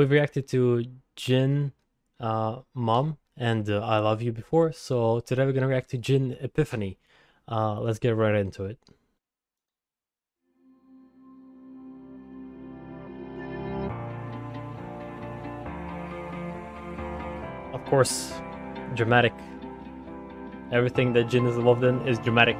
We've reacted to Jin, Mom, and I Love You before, so today we're gonna react to Jin Epiphany. Let's get right into it. Of course, dramatic. Everything that Jin is involved in is dramatic.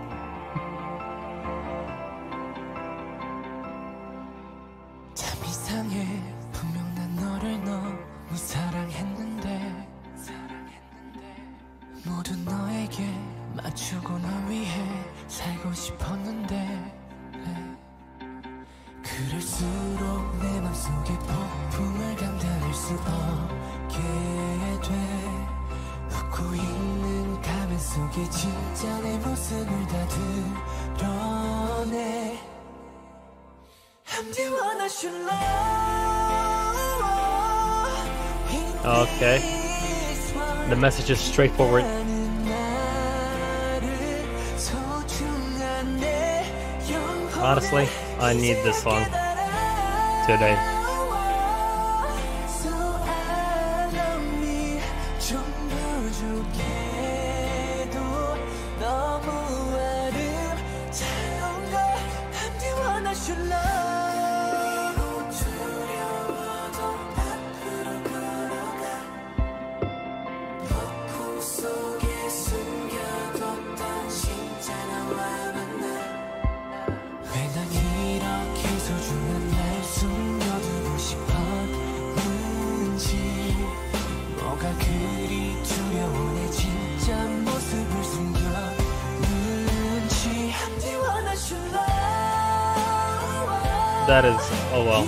Okay. The message is straightforward. Honestly, I need this song today. That is, oh well.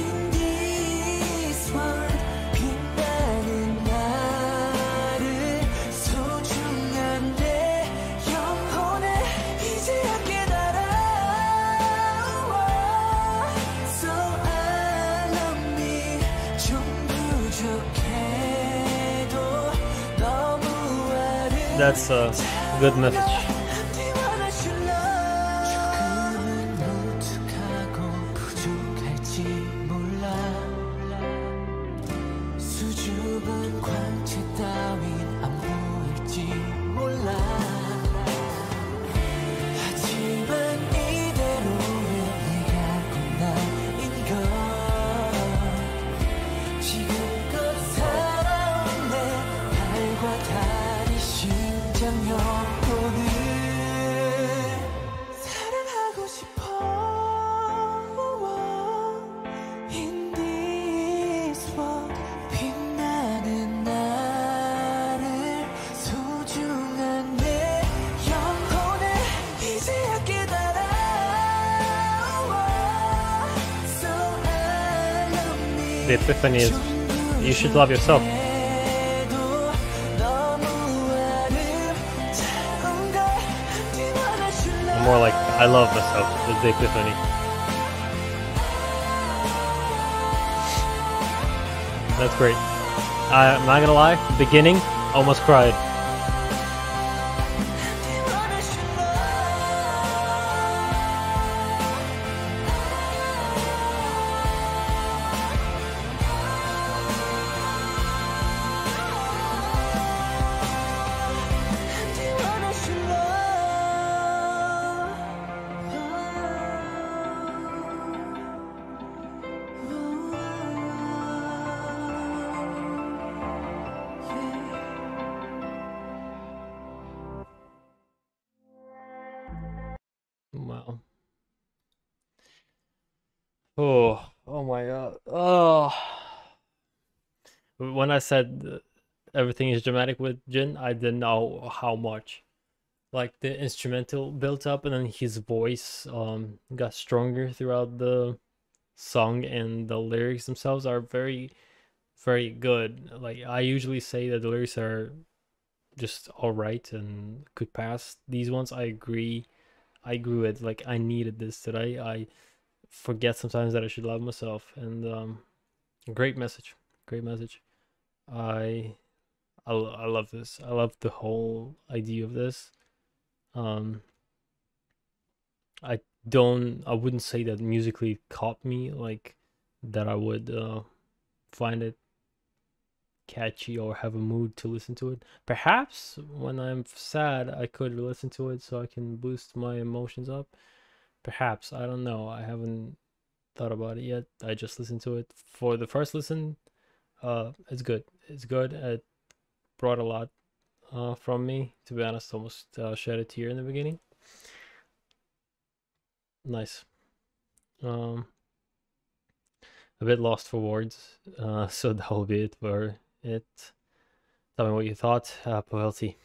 That's a good message. The epiphany is, you should love yourself. More like, I love myself, is the epiphany. That's great. I'm not gonna lie, beginning, almost cried. Wow. Oh my god. Oh. When I said everything is dramatic with Jin, I didn't know how much. Like the instrumental built up and then his voice got stronger throughout the song, and the lyrics themselves are very good. Like I usually say that the lyrics are just alright and could pass. These ones I agree. I grew it, like I needed this today. I forget sometimes that I should love myself, and great message, great message. I love this. I love the whole idea of this. I wouldn't say that musically caught me, like that I would find it catchy or have a mood to listen to it. Perhaps when I'm sad, I could listen to it so I can boost my emotions up. Perhaps, I don't know. I haven't thought about it yet. I just listened to it for the first listen. It's good. It's good. It brought a lot from me, to be honest. Almost shed a tear in the beginning. Nice. A bit lost for words, so that will be it for it. Tell me what you thought. Pavel Tea.